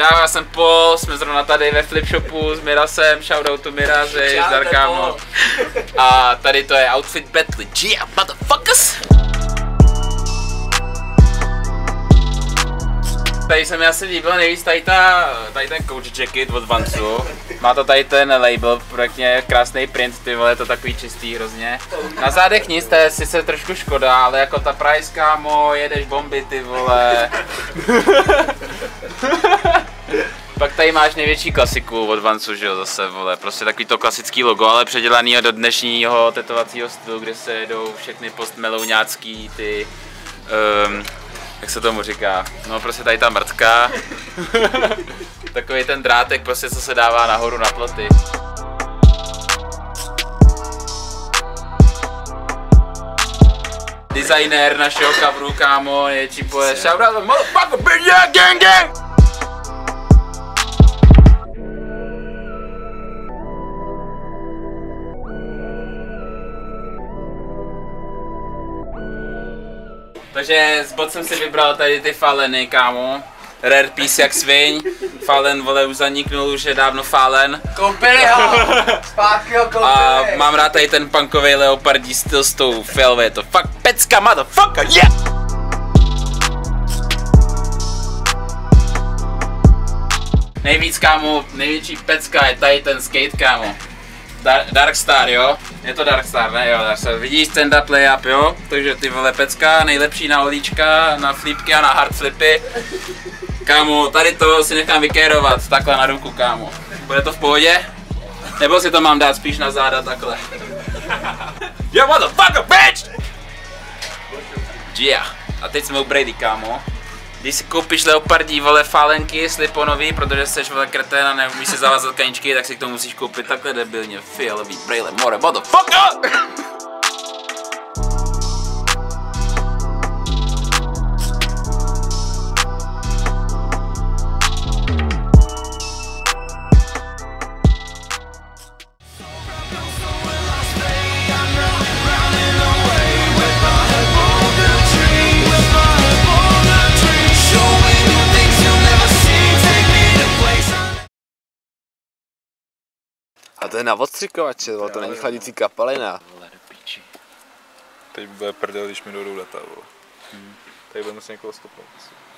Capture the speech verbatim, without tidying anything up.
Čau, já jsem Paul, jsme zrovna tady ve Flipshopu s Mirasem, shoutoutu Mirase, zdar kámo. A tady to je outfit battle Gia, motherfuckers! Tady se mi asi líbilo nejvíc tady, ta, tady ten coach jacket od Vansu. Má to tady ten label, pěkně krásný print, ty vole, to takový čistý hrozně. Na zádech nic, to je sice trošku škoda, ale jako ta price, kámo, jedeš bomby, ty vole. Pak tady máš největší klasiku od Vansu, že jo, zase, vole, prostě takový to klasický logo, ale předělanýho do dnešního tetovacího stylu, kde se jedou všechny postmelouňácký ty... Um, jak se tomu říká? No prostě tady ta mrtka. Takový ten drátek prostě, co se dává nahoru na ploty. Designér našeho coveru, kámo, je Čipoje. Shoutout, motherfucker, bitch, yeah, gang, gang! Takže z bod jsem si vybral tady ty faleny, kámo. Rare piece jak sviň. Falen, vole, už zaniknul, už je dávno falen. Koupili ho! Zpátky ho koupili! A mám rád tady ten punkový leopardí styl s tou felve, je to fakt pecka, motherfucker, yeah! Nejvíc, kámo, největší pecka je tady ten skate, kámo. Dar Dark Star, jo? Je to Dark Star, ne? Jo, Dark Star. Vidíš Tendaplay up, jo? Takže ty vole pecka, nejlepší na olíčka, na flipky a na hard flipy. Kámo, tady to si nechám vykérovat, takhle na ruku, kámo. Bude to v pohodě? Nebo si to mám dát spíš na záda, takhle? Yo, what the fuck, bitch! Gia. A teď jsme u Brady, kámo. Když si koupíš leopardí, vole, fálenky, sliponový, protože seš, vole, kretén a neumíš si zavázat kaničky, tak si k tomu musíš koupit takhle debilně fialový brejle more, motherfucker! A to je na odstřikovače, to není chladící kapalina. Teď bude prdel, když mi dojdou data, vole. Tady bude muset někoho stopovat.